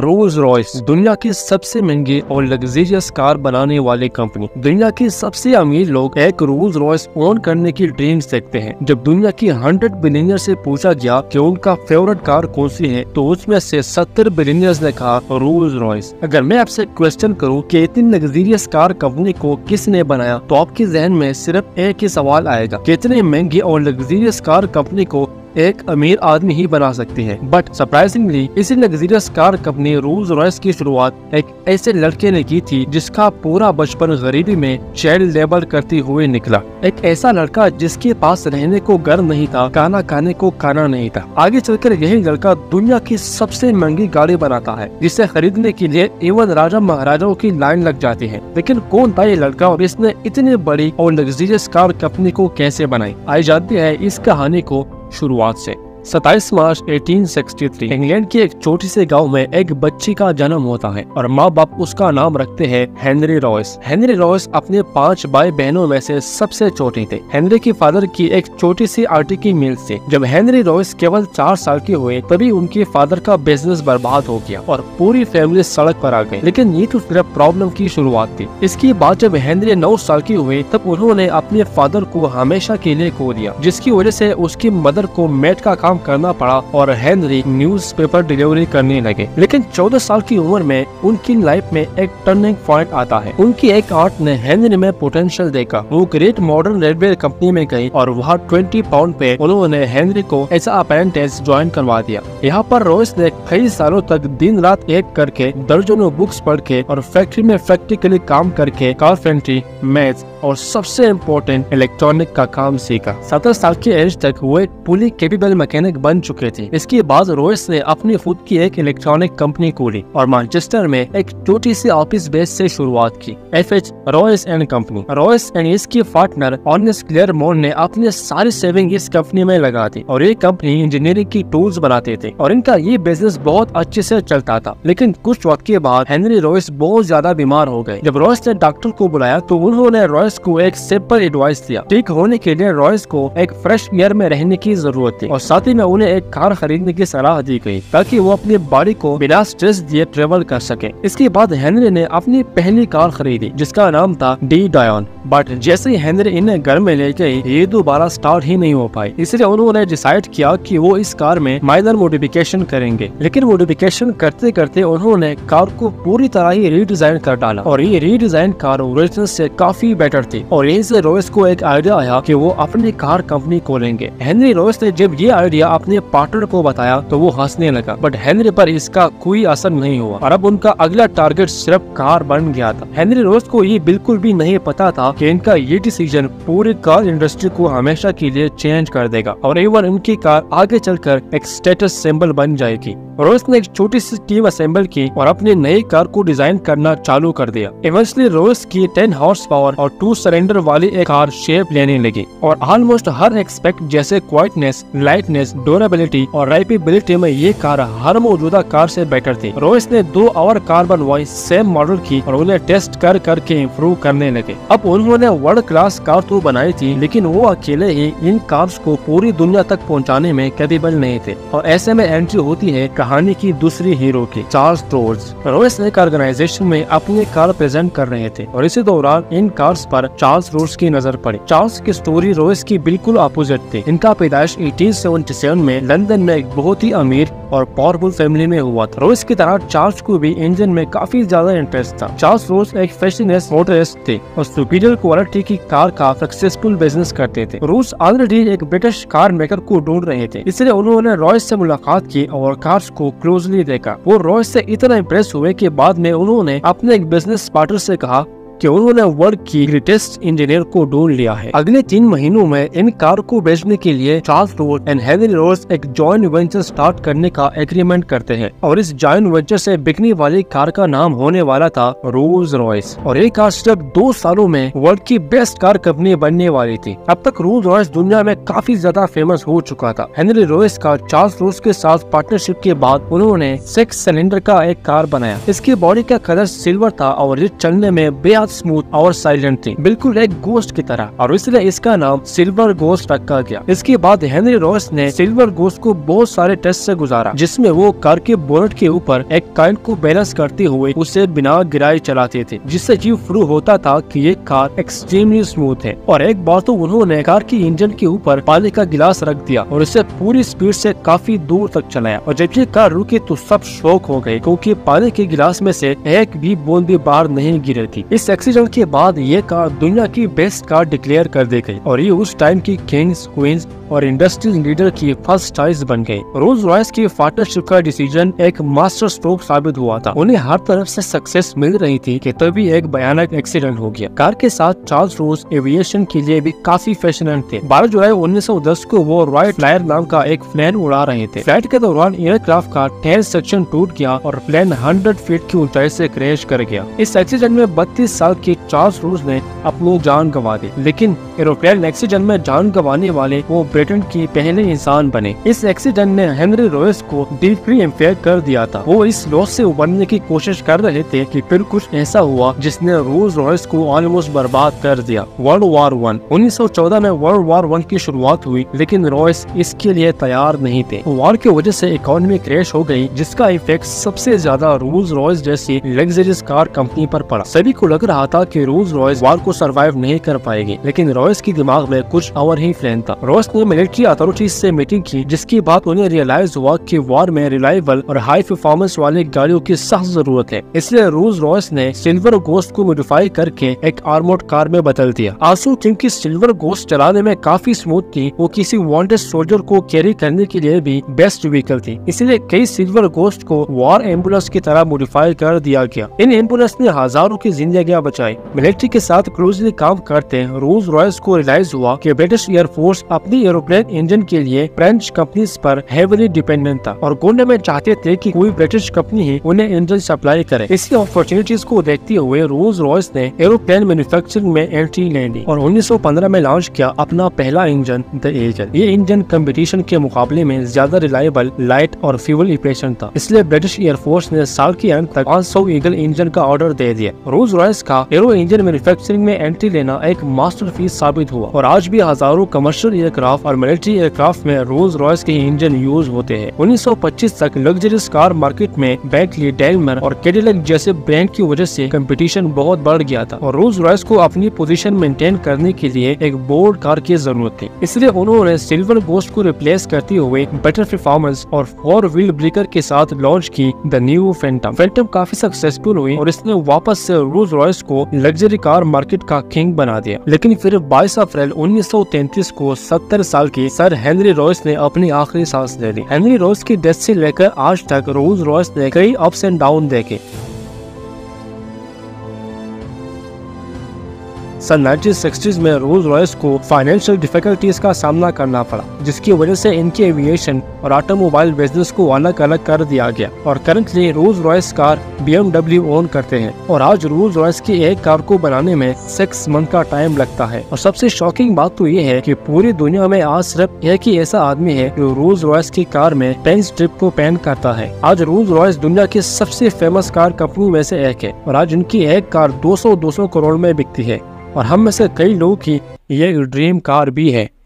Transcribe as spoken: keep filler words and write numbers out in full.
Rolls Royce दुनिया की सबसे महंगी और लग्जरियस कार बनाने वाली कंपनी। दुनिया के सबसे अमीर लोग एक रोल्स रॉयस ओन करने की ड्रीम देखते हैं। जब दुनिया की हंड्रेड बिलियनियर से पूछा गया कि उनका फेवरेट कार कौन सी है, तो उसमें से सत्तर बिलियनियर्स ने कहा रोल्स रॉयस। अगर मैं आपसे क्वेश्चन करूं कि इतनी लग्जरियस कार कंपनी को किसने बनाया, तो आपके जहन में सिर्फ एक ही सवाल आएगा, कितने महंगी और लग्जरियस कार कंपनी को एक अमीर आदमी ही बना सकते हैं। बट सरप्राइजिंगली इसी luxurious car company Rolls Royce की शुरुआत एक ऐसे लड़के ने की थी जिसका पूरा बचपन गरीबी में चाइल्ड लेबर करते हुए निकला। एक ऐसा लड़का जिसके पास रहने को घर नहीं था, खाना खाने को खाना नहीं था। आगे चलकर यही लड़का दुनिया की सबसे महंगी गाड़ी बनाता है जिसे खरीदने के लिए एवं राजा महाराजाओं की लाइन लग जाती है। लेकिन कौन था ये लड़का और इसने इतनी बड़ी और लग्जरियस कार कंपनी को कैसे बनाई? आई जाते हैं इस कहानी को शुरुआत से। सत्ताईस मार्च अठारह सौ तिरसठ इंग्लैंड के एक छोटे से गांव में एक बच्ची का जन्म होता है और माँ बाप उसका नाम रखते हैं हेनरी रॉयस। हेनरी रॉयस अपने पांच भाई बहनों में से सबसे छोटे थे। हेनरी के फादर की एक छोटी सी आटे की मिल थी। जब हेनरी रॉयस केवल चार साल के हुए तभी उनके फादर का बिजनेस बर्बाद हो गया और पूरी फैमिली सड़क पर आ गई। लेकिन ये तो सिर्फ प्रॉब्लम की शुरुआत थी। इसके बाद जब हेनरी नौ साल के हुए तब उन्होंने अपने फादर को हमेशा के लिए खो दिया, जिसकी वजह से उसकी मदर को मेड का काम करना पड़ा और हेनरी न्यूज़पेपर डिलीवरी करने लगे। लेकिन चौदह साल की उम्र में उनकी लाइफ में एक टर्निंग पॉइंट आता है। उनकी एक आर्ट ने हेनरी में पोटेंशियल देखा। वो ग्रेट मॉडर्न रेडवेयर कंपनी में गई और वहाँ बीस पाउंड पे उन्होंने हेनरी को ऐसा अप्रेंटिस ज्वाइन करवा दिया। यहाँ पर रॉयस ने कई सालों तक दिन रात एक करके दर्जनों बुक्स पढ़ के और फैक्ट्री में प्रैक्टिकली काम करके कारपेंट्री, मैथ्स और सबसे इम्पोर्टेंट इलेक्ट्रॉनिक का काम सीखा। सत्रह साल के एज तक वो एक पूरी कैपेबल मैकेनिक बन चुके थे। इसके बाद रॉयस ने अपनी खुद की एक इलेक्ट्रॉनिक कंपनी खोली और मैनचेस्टर में एक छोटी सी ऑफिस बेस से शुरुआत की, F H Royce and company. Royce and इसके पार्टनर ऑर्नेस्ट क्लेयर मोन ने अपने सारी सेविंग इस कंपनी में लगा दी और ये कंपनी इंजीनियरिंग की टूल्स बनाते थे और इनका ये बिजनेस बहुत अच्छे से चलता था। लेकिन कुछ वक्त के बाद हेनरी रॉयस बहुत ज्यादा बीमार हो गए। जब रॉयस ने डॉक्टर को बुलाया तो उन्होंने रॉयस को एक सिंपल एडवाइस दिया, ठीक होने के लिए रॉयस को एक फ्रेश एयर में रहने की जरूरत थी और साथ ही में उन्हें एक कार खरीदने की सलाह दी गई ताकि वो अपने बॉडी को बिना स्ट्रेस दिए ट्रेवल कर सके। इसके बाद हेनरी ने अपनी पहली कार खरीदी जिसका नाम था डी डायन। बट जैसे ही हेनरी इन्हें घर में ले गई ये दोबारा स्टार्ट ही नहीं हो पाई, इसलिए उन्होंने डिसाइड किया कि वो इस कार में माइनर मॉडिफिकेशन करेंगे। लेकिन मॉडिफिकेशन करते करते उन्होंने कार को पूरी तरह ही रीडिजाइन कर डाला और ये रीडिजाइन कार ओरिजिनल से काफी बेटर थी और यहीं से रॉयस को एक आइडिया आया कि वो अपनी कार कंपनी खोलेंगे। हेनरी रॉयस ने जब ये आइडिया अपने पार्टनर को बताया तो वो हंसने लगा, बट हेनरी पर इसका कोई असर नहीं हुआ और अब उनका अगला टारगेट सिर्फ कार बन गया था। हेनरी रॉयस को ये बिल्कुल भी नहीं पता था कि इनका ये डिसीजन पूरी कार इंडस्ट्री को हमेशा के लिए चेंज कर देगा और एवन उनकी कार आगे चलकर एक स्टेटस सिंबल बन जाएगी। रॉयस ने एक छोटी सी टीम असेंबल की और अपनी नई कार को डिजाइन करना चालू कर दिया। इवेंचुअली रॉयस की दस हॉर्स पावर और टू सिलेंडर वाली एक कार शेप लेने लगी और ऑलमोस्ट हर एक्सपेक्ट जैसे क्वाइटनेस, लाइटनेस, ड्यूरेबिलिटी और राइपेबिलिटी में ये कार हर मौजूदा कार से बेटर थी। रॉयस ने दो और कार बनवाई सेम मॉडल की और उन्हें टेस्ट कर करके इम्प्रूव करने लगे। अब उन्होंने वर्ल्ड क्लास कार तो बनाई थी लेकिन वो अकेले ही इन कार्स को पूरी दुनिया तक पहुँचाने में कैपेबल नहीं थे और ऐसे में एंट्री होती है कहानी की दूसरी हीरो की, चार्ल्स रोल्स। रॉयस एक ऑर्गेनाइजेशन में अपनी कार प्रेजेंट कर रहे थे और इसी दौरान इन कार्स पर चार्ल्स रोल्स की नजर पड़ी। चार्ल्स की स्टोरी रॉयस की बिल्कुल अपोजिट थी। इनका पैदाइश अठारह सौ सतहत्तर में लंदन में एक बहुत ही अमीर और पावरफुल फैमिली में हुआ था। रॉयस की तरह चार्ल्स को भी इंजन में काफी ज्यादा इंटरेस्ट था। चार्ल्स रोल्स एक फैशनेस मोटरिस्ट थे और सुपीरियर क्वालिटी की कार का सक्सेसफुल बिजनेस करते थे। रोल्स ऑलरेडी एक ब्रिटिश कार मेकर को ढूंढ रहे थे, इसलिए उन्होंने रॉयस से मुलाकात की और कार को क्लोजली देखा। वो रॉयस से इतना इम्प्रेस हुए कि बाद में उन्होंने अपने एक बिजनेस पार्टनर से कहा कि उन्होंने वर्ल्ड की ग्रेटेस्ट इंजीनियर को ढूंढ लिया है। अगले तीन महीनों में इन कार को बेचने के लिए Charles Rolls and Henry Royce एक जॉइंट वेंचर स्टार्ट करने का एग्रीमेंट करते हैं और इस जॉइंट वेंचर से बिकने वाली कार का नाम होने वाला था रोल्स रॉयस और ये कार सिर्फ दो सालों में वर्ल्ड की बेस्ट कार कंपनी बनने वाली थी। अब तक रोल्स रॉयस दुनिया में काफी ज्यादा फेमस हो चुका था। हेनरी रॉयस का चार्ल्स रोल्स के साथ पार्टनरशिप के बाद उन्होंने सिक्स सिलेंडर का एक कार बनाया। इसकी बॉडी का कलर सिल्वर था और ये चलने में बेहद बहुत स्मूथ और साइलेंट थी, बिल्कुल एक गोस्ट की तरह, और इसलिए इसका नाम सिल्वर गोस्ट रखा गया। इसके बाद हेनरी रॉयस ने सिल्वर गोस्ट को बहुत सारे टेस्ट से गुजारा, जिसमें वो कार के बोनट के ऊपर एक काइल को बैलेंस करते हुए उसे बिना गिराए चलाते थे, जिससे ये प्रूव होता था कि ये कार एक्सट्रीमली स्मूथ है। और एक बार तो उन्होंने कार की इंजन के ऊपर पानी का गिलास रख दिया और इसे पूरी स्पीड से काफी दूर तक चलाया, और जब ये कार रुकी तो सब शॉक हो गए क्योंकि पानी के गिलास में से एक भी बूंद बाहर नहीं गिर रही थी। इस एक्सीडेंट के बाद ये कार दुनिया की बेस्ट कार डिक्लेयर कर दी गई और ये उस टाइम की किंग्स, क्वींस और इंडस्ट्रियल लीडर की फर्स्ट चॉइस बन गई। रोल्स रॉयस की पार्टनरशिप का डिसीजन एक मास्टर स्ट्रोक साबित हुआ था। उन्हें हर तरफ से सक्सेस मिल रही थी कि तभी एक भयानक एक्सीडेंट हो गया। कार के साथ चार्ल्स रोल्स एविएशन के लिए भी काफी फैशनेबल थे। बारह जुलाई उन्नीस सौ दस को वो राइट फ्लायर नाम का एक प्लेन उड़ा रहे थे। फ्लाइट के दौरान एयरक्राफ्ट का टेल सेक्शन टूट गया और प्लेन सौ फीट की ऊंचाई से क्रैश कर गया। इस एक्सीडेंट में बत्तीस साल के चार्ल्स रोल्स ने अपनी जान गंवा दी, लेकिन एरोप्लेन एक्सीडेंट में जान गंवाने वाले वो ब्रिटेन के पहले इंसान बने। इस एक्सीडेंट ने हेनरी रॉयस को डीपली इम्पेक्ट कर दिया था। वो इस लॉस से उबरने की कोशिश कर रहे थे कि फिर कुछ ऐसा हुआ जिसने रोल्स रॉयस को ऑलमोस्ट बर्बाद कर दिया। वर्ल्ड वार वन उन्नीस सौ चौदह में वर्ल्ड वार वन की शुरुआत हुई, लेकिन रॉयस इसके लिए तैयार नहीं थे। वार की वजह से इकोनॉमी क्रैश हो गई, जिसका इफेक्ट सबसे ज्यादा रोल्स रॉयस जैसी लग्जरियस कार कंपनी पर पड़ा। सभी को लग रहा था कि रोल्स रॉयस वार को सरवाइव नहीं कर पाएगी, लेकिन रॉयस के दिमाग में कुछ और ही प्लान था। रॉयस ने मिलिट्री अथॉरिटीज से मीटिंग की, जिसके बाद उन्हें रियलाइज हुआ कि वार में रिलायबल और हाई परफॉर्मेंस वाली गाड़ियों की सख्त जरूरत है। इसलिए रोल्स रॉयस ने सिल्वर गोस्ट को मॉडिफाई करके एक आर्मोर्ड कार में बदल दिया। आंसू जिनकी सिल्वर गोस्ट चलाने में काफी स्मूथ थी, वो किसी वांटेड सोल्जर को कैरी करने के लिए भी बेस्ट व्हीकल थी। इसलिए कई सिल्वर गोस्ट को वॉर एम्बुलेंस की तरह मॉडिफाई कर दिया गया। इन एम्बुलेंस ने हजारों की जिंदगियां बचाई। मिलिट्री के साथ क्लोजली काम करते रोल्स रॉयस को रियलाइज हुआ कि ब्रिटिश एयरफोर्स अपनी एरोप्लेन इंजन के लिए फ्रेंच कंपनीज पर हेवीली डिपेंडेंट था और गोंडे में चाहते थे कि कोई ब्रिटिश कंपनी ही उन्हें इंजन सप्लाई करे। इसी अपॉर्चुनिटीज को देखते हुए रोल्स रॉयस ने एरोप्लेन मैन्युफैक्चरिंग में एंट्री ले ली और उन्नीस सौ पंद्रह में लॉन्च किया अपना पहला इंजन द एजल। ये इंजन कंपटीशन के मुकाबले में ज्यादा रिलायबल, लाइट और फ्यूल इफिशिएंट था, इसलिए ब्रिटिश एयरफोर्स ने साल के अंत तक पाँच सौ ईगल इंजन का ऑर्डर दे दिया। रोल्स रॉयस का एरो इंजन मैन्युफैक्चरिंग में एंट्री लेना एक मास्टरपीस साबित हुआ और आज भी हजारों कमर्शियल एयरक्राफ्ट और मिलिट्री एयरक्राफ्ट में रोल्स रॉयस के इंजन यूज होते हैं। उन्नीस सौ पच्चीस तक लग्जरियस कार मार्केट में बेंटली, डेलमर और कैडिलैक जैसे ब्रांड की वजह से कंपटीशन बहुत बढ़ गया था और रोल्स रॉयस को अपनी पोजीशन मेंटेन करने के लिए एक बोल्ड कार की जरूरत थी। इसलिए उन्होंने सिल्वर गोस्ट को रिप्लेस करते हुए बेटर परफॉर्मेंस और फोर व्हील ब्रेकर के साथ लॉन्च की द न्यू फैंटम। फैंटम काफी सक्सेसफुल हुई और इसने वापस से रोल्स रॉयस को लग्जरी कार मार्केट का किंग बना दिया। लेकिन फिर बाईस अप्रैल उन्नीस सौ तैंतीस को सत्तर साल के सर हेनरी रॉयस ने अपनी आखिरी सांस ले ली। हेनरी रॉयस की डेथ से लेकर आज तक रोल्स रॉयस ने कई अप्स एंड डाउन देखे। सन नाइनटीन सिक्सटीज़ में रोल्स रॉयस को फाइनेंशियल डिफिकल्टीज का सामना करना पड़ा, जिसकी वजह से इनके एविएशन और ऑटोमोबाइल बिजनेस को अलग अलग कर दिया गया और currently Rolls Royce car B M W own करते हैं। और आज रोल्स रॉयस की एक कार को बनाने में सिक्स मंथ का टाइम लगता है। और सबसे शॉकिंग बात तो ये है कि पूरी दुनिया में आज सिर्फ एक ही ऐसा आदमी है जो रोल्स रॉयस की कार में पेंट स्ट्रिप को पेंट करता है। आज रोल्स रॉयस दुनिया की सबसे फेमस कार कंपनी में से एक है और आज उनकी एक कार दो सौ दो सौ करोड़ में बिकती है और हम में से कई लोग की ये ड्रीम कार भी है।